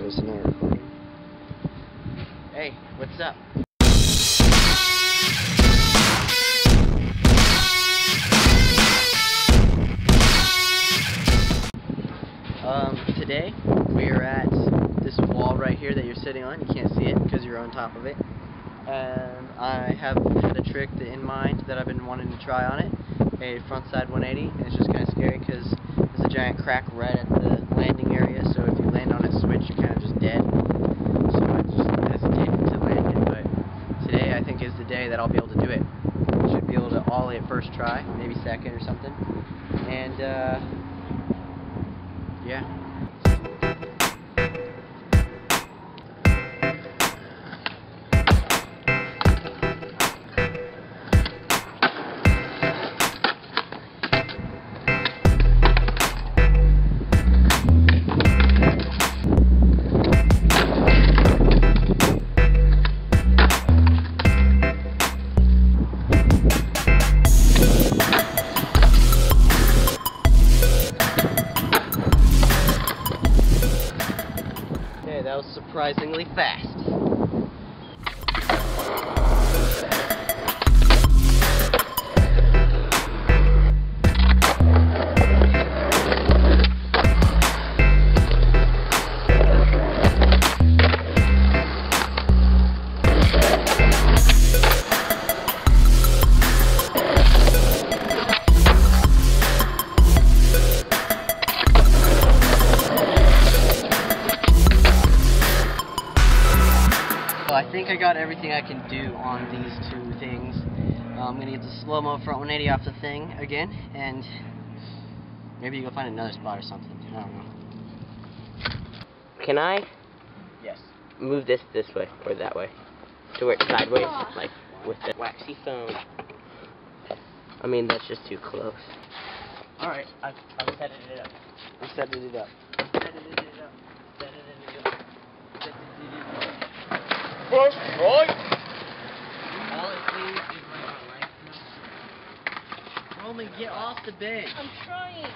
It was not recording. Hey, what's up? Today we are at this wall right here that you're sitting on. You can't see it because you're on top of it. And I have had a trick in mind that I've been wanting to try on it. A front side 180, and it's just kind of scary because there's a giant crack right at the landing area, so if you land on it switch you're kind of just dead. So I just hesitated to land it, but today I think is the day that I'll be able to do it. I should be able to ollie it first try, maybe second or something. And yeah. That was surprisingly fast. I think I got everything I can do on these two things. I'm going to get the slow-mo front 180 off the thing again, and maybe you go find another spot or something. I don't know. Can I? Yes. Move this way, or that way? To where it's sideways, like with the waxy phone. I mean, that's just too close. Alright, I've setted it up. I've setted it up. First boy. All it means is like my life now. Roman, get off the bench. I'm trying.